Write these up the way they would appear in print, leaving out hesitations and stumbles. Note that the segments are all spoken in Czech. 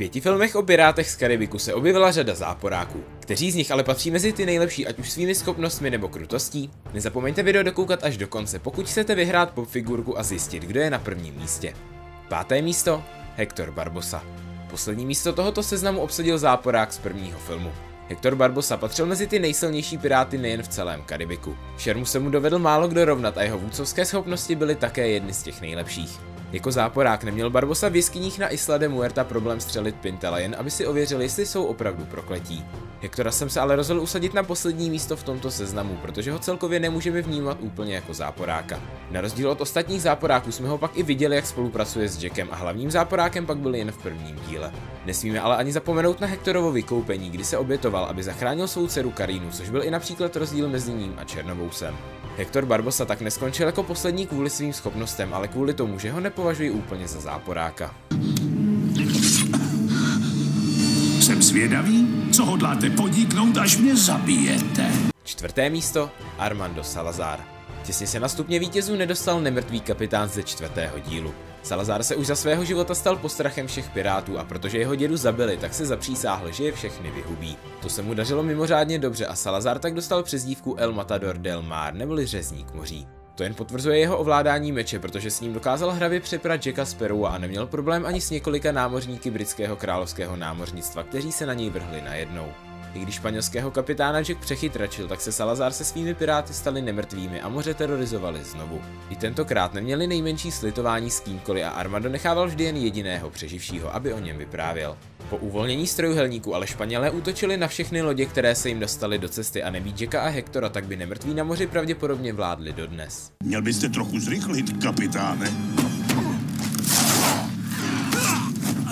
pěti filmech o Pirátech z Karibiku se objevila řada záporáků. Kteří z nich ale patří mezi ty nejlepší, ať už svými schopnostmi nebo krutostí? Nezapomeňte video dokoukat až do konce, pokud chcete vyhrát popfigurku a zjistit, kdo je na prvním místě. Páté místo Hector Barbossa. Poslední místo tohoto seznamu obsadil záporák z prvního filmu. Hector Barbossa patřil mezi ty nejsilnější piráty nejen v celém Karibiku. Šermu se mu dovedl málo kdo rovnat a jeho vůdcovské schopnosti byly také jedny z těch nejlepších. Jako záporák neměl Barbossa v jeskyních na Isla de Muerta problém střelit Pintela, jen aby si ověřil, jestli jsou opravdu prokletí. Hectora jsem se ale rozhodl usadit na poslední místo v tomto seznamu, protože ho celkově nemůžeme vnímat úplně jako záporáka. Na rozdíl od ostatních záporáků jsme ho pak i viděli, jak spolupracuje s Jackem, a hlavním záporákem pak byl jen v prvním díle. Nesmíme ale ani zapomenout na Hectorovo vykoupení, kdy se obětoval, aby zachránil svou dceru Karinu, což byl i například rozdíl mezi ním a Černovousem. Hector Barbossa tak neskončil jako poslední kvůli svým schopnostem, ale kvůli tomu, že ho nepovažují úplně za záporáka. Jsem zvědavý, co hodláte podniknout, až mě zabijete. Čtvrté místo Armando Salazar. Těsně se na stupně vítězů nedostal nemrtvý kapitán ze čtvrtého dílu. Salazar se už za svého života stal postrachem všech pirátů, a protože jeho dědu zabili, tak se zapřísáhl, že je všechny vyhubí. To se mu dařilo mimořádně dobře a Salazar tak dostal přezdívku El Matador del Mar, neboli řezník moří. To jen potvrzuje jeho ovládání meče, protože s ním dokázal hravě přeprat Jacka z Perua a neměl problém ani s několika námořníky britského královského námořnictva, kteří se na něj vrhli najednou. I když španělského kapitána Jack přechytračil, tak se Salazar se svými piráty stali nemrtvými a moře terorizovali znovu. I tentokrát neměli nejmenší slitování s kýmkoliv a Armando nechával vždy jen jediného přeživšího, aby o něm vyprávěl. Po uvolnění z trojuhelníku ale Španělé útočili na všechny lodě, které se jim dostaly do cesty, a nebýt Jacka a Hectora, tak by nemrtví na moři pravděpodobně vládli dodnes. Měl byste trochu zrychlit, kapitáne.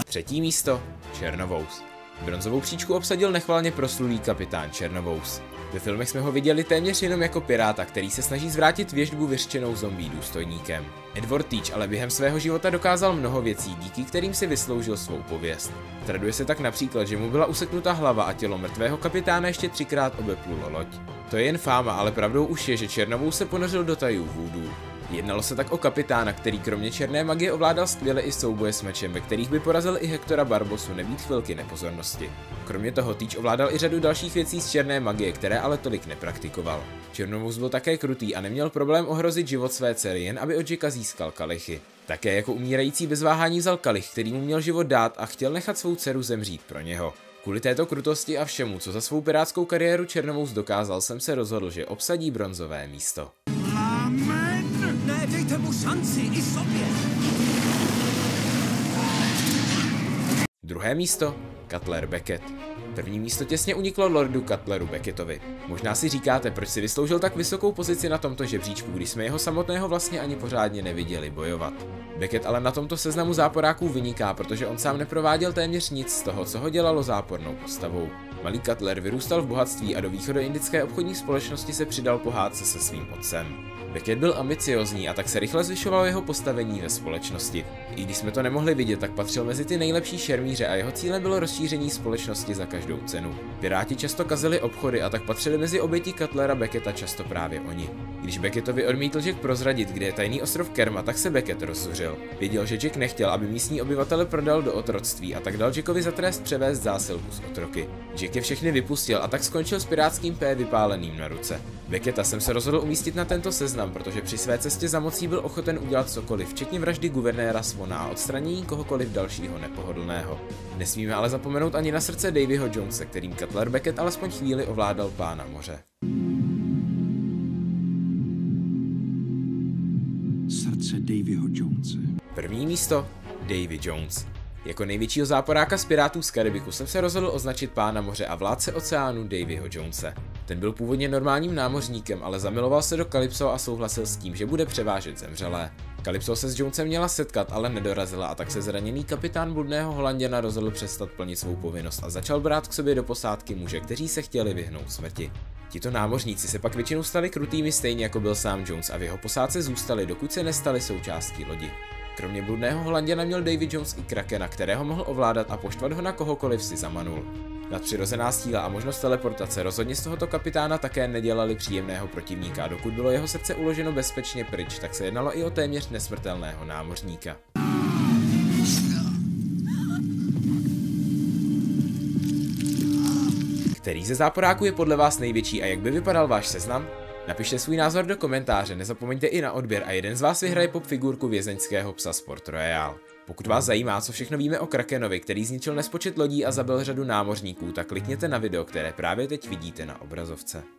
Třetí místo Černovous. Bronzovou příčku obsadil nechvalně proslulý kapitán Černovous. Ve filmech jsme ho viděli téměř jenom jako piráta, který se snaží zvrátit věžbu vyřčenou zombí důstojníkem. Edward Teach ale během svého života dokázal mnoho věcí, díky kterým si vysloužil svou pověst. Traduje se tak například, že mu byla useknuta hlava a tělo mrtvého kapitána ještě třikrát obeplulo loď. To je jen fáma, ale pravdou už je, že Černovous se ponořil do tajů vůdů. Jednalo se tak o kapitána, který kromě černé magie ovládal skvěle i souboje s mečem, ve kterých by porazil i Hectora Barbossu nebýt chvilky nepozornosti. Kromě toho Teach ovládal i řadu dalších věcí z černé magie, které ale tolik nepraktikoval. Černovous byl také krutý a neměl problém ohrozit život své dcery, jen aby od Jacka získal kalichy. Také jako umírající bez váhání vzal kalich, který mu měl život dát, a chtěl nechat svou dceru zemřít pro něho. Kvůli této krutosti a všemu, co za svou pirátskou kariéru Černovous dokázal, jsem se rozhodl, že obsadí bronzové místo. Dejte mu šanci i sobě. Druhé místo Cutler Beckett. První místo těsně uniklo lordu Cutleru Beckettovi. Možná si říkáte, proč si vysloužil tak vysokou pozici na tomto žebříčku, když jsme jeho samotného vlastně ani pořádně neviděli bojovat. Beckett ale na tomto seznamu záporáků vyniká, protože on sám neprováděl téměř nic z toho, co ho dělalo zápornou postavou. Malý Cutler vyrůstal v bohatství a do východoindické obchodní společnosti se přidal pohádce se svým otcem. Beckett byl ambiciozní, a tak se rychle zvyšovalo jeho postavení ve společnosti. I když jsme to nemohli vidět, tak patřil mezi ty nejlepší šermíře a jeho cílem bylo rozšíření společnosti za každou cenu. Piráti často kazili obchody, a tak patřili mezi oběti Cutlera Becketta často právě oni. Když Beckettovi odmítl Jack prozradit, kde je tajný ostrov Kerma, tak se Beckett rozzuřil. Věděl, že Jack nechtěl, aby místní obyvatele prodal do otroctví, a tak dal Jackovi za trest převést zásilku z otroky. Jack je všechny vypustil, a tak skončil s pirátským P vypáleným na ruce. Becketta jsem se rozhodl umístit na tento seznam, protože při své cestě za mocí byl ochoten udělat cokoliv, včetně vraždy guvernéra Svona a odstranění kohokoliv dalšího nepohodlného. Nesmíme ale zapomenout ani na srdce Davyho Jonese, kterým Cutler Beckett alespoň chvíli ovládal pána moře. Srdce Davyho Jonese. První místo Davy Jones. Jako největšího záporáka z pirátů z Karibiku jsem se rozhodl označit pána moře a vládce oceánu Davyho Jonese. Ten byl původně normálním námořníkem, ale zamiloval se do Calypso a souhlasil s tím, že bude převážet zemřelé. Calypso se s Jonesem měla setkat, ale nedorazila, a tak se zraněný kapitán bludného Holanděna rozhodl přestat plnit svou povinnost a začal brát k sobě do posádky muže, kteří se chtěli vyhnout smrti. Tito námořníci se pak většinou stali krutými, stejně jako byl sám Jones, a v jeho posádce zůstali, dokud se nestali součástí lodi. Kromě bludného Holanděna měl Davy Jones i Krakena, kterého mohl ovládat a poštvat ho na kohokoliv si zamanul. Nadpřirozená síla a možnost teleportace rozhodně z tohoto kapitána také nedělali příjemného protivníka, a dokud bylo jeho srdce uloženo bezpečně pryč, tak se jednalo i o téměř nesmrtelného námořníka. Který ze záporáků je podle vás největší a jak by vypadal váš seznam? Napište svůj názor do komentáře, nezapomeňte i na odběr a jeden z vás vyhraje pop figurku vězeňského psa Sport Royale. Pokud vás zajímá, co všechno víme o Krakenovi, který zničil nespočet lodí a zabil řadu námořníků, tak klikněte na video, které právě teď vidíte na obrazovce.